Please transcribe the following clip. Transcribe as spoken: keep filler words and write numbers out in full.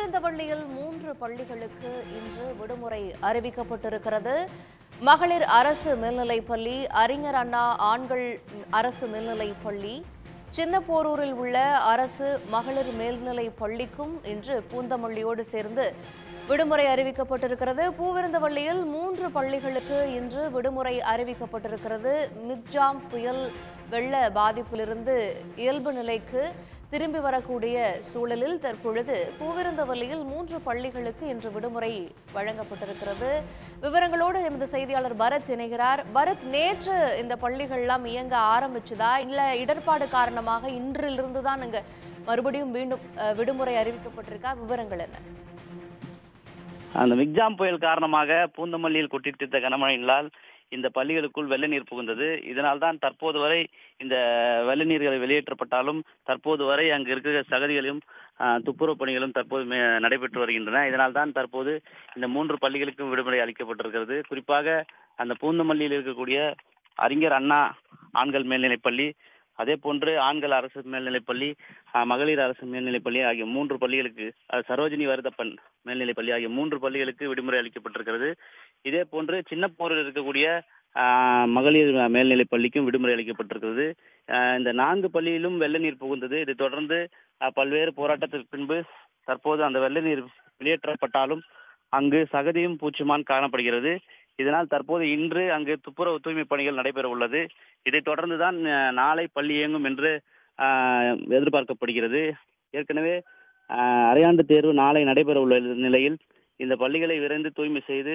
திருப்பெருந்தவள்ளியில் மூன்று பள்ளிகளுக்கு இன்று விடுமுறை அறிவிக்கப்பட்டிருக்கிறது. மகளிர் அரசு மேல்நிலைப் பள்ளி, அறிஞர் அண்ணா ஆண்கள் அரசு மேல்நிலைப் பள்ளி, சின்னப்போரூரில் உள்ள அரசு மகளிர் மேல்நிலைப் பள்ளிக்கும் இன்று பூந்தமல்லியோடு சேர்ந்து விடுமுறை அறிவிக்கப்பட்டிருக்கிறது. பூவிருந்தவள்ளியில் மூன்று பள்ளிகளுக்கு இன்று விடுமுறை அறிவிக்கப்பட்டிருக்கிறது. மிக்ஜாம் புயல் வெள்ள பாதிப்பிலிருந்து இயல்பு நிலைக்கு திரும்பி வரக்கூடிய சூழலில் தற்பொழுது பூவிருந்தவள்ளியில் மூன்று பள்ளிகளுக்கு இன்று விடுமுறை வழங்கப்பட்டிருக்கிறது. விவரங்களோடு எமது செய்தியாளர் பரத் இணைகிறார். பரத், நேற்று இந்த பள்ளிகள்லாம் இயங்க ஆரம்பிச்சுதா, இல்லை இடர்பாடு காரணமாக இன்றிலிருந்து தான் இங்கே மறுபடியும் மீண்டும் விடுமுறை அறிவிக்கப்பட்டிருக்கா? விவரங்கள் என்ன? அந்த மிக்ஜாம் புயல் காரணமாக பூந்தமல்லியில் கொட்டிட்டு கனமழையினால் இந்த பள்ளிகளுக்குள் வெள்ள நீர் புகுந்தது. இதனால் தான் தற்போது வரை இந்த வெள்ள நீர்களை வெளியேற்றப்பட்டாலும் தற்போது வரை அங்கு இருக்கிற சகதிகளையும் துப்புரவு பணிகளும் தற்போது நடைபெற்று வருகின்றன. இதனால் தான் தற்போது இந்த மூன்று பள்ளிகளுக்கும் விடுமுறை அளிக்கப்பட்டிருக்கிறது. குறிப்பாக அந்த பூந்தமல்லியில் இருக்கக்கூடிய அறிஞர் அண்ணா ஆண்கள் மேல்நிலைப்பள்ளி, அதே போன்று ஆண்கள் அரசு மேல்நிலைப்பள்ளி, மகளிர் அரசு மேல்நிலைப்பள்ளி ஆகிய மூன்று பள்ளிகளுக்கு, சரோஜினி வருதப்பன் மேல்நிலைப்பள்ளி ஆகிய மூன்று பள்ளிகளுக்கு விடுமுறை அளிக்கப்பட்டிருக்கிறது. இதே போன்று சின்னப்போரில் இருக்கக்கூடிய மகளிர் மேல்நிலைப்பள்ளிக்கும் விடுமுறை அளிக்கப்பட்டிருக்கிறது. இந்த நான்கு பள்ளியிலும் வெள்ள நீர் புகுந்தது. இதை தொடர்ந்து பல்வேறு போராட்டத்திற்கு பின்பு தற்போது அந்த வெள்ள நீர் வெளியேற்றப்பட்டாலும் அங்கு சகதியும் பூச்சிமான் காணப்படுகிறது. இதனால் தற்போது இன்று அங்கு துப்புரவு தூய்மை பணிகள் நடைபெற உள்ளது. இதை தொடர்ந்துதான் நாளை பள்ளி இயங்கும் என்று எதிர்பார்க்கப்படுகிறது. ஏற்கனவே அரையாண்டு தேர்வு நாளை நடைபெற உள்ள நிலையில் இந்த பள்ளிகளை விரைந்து தூய்மை செய்து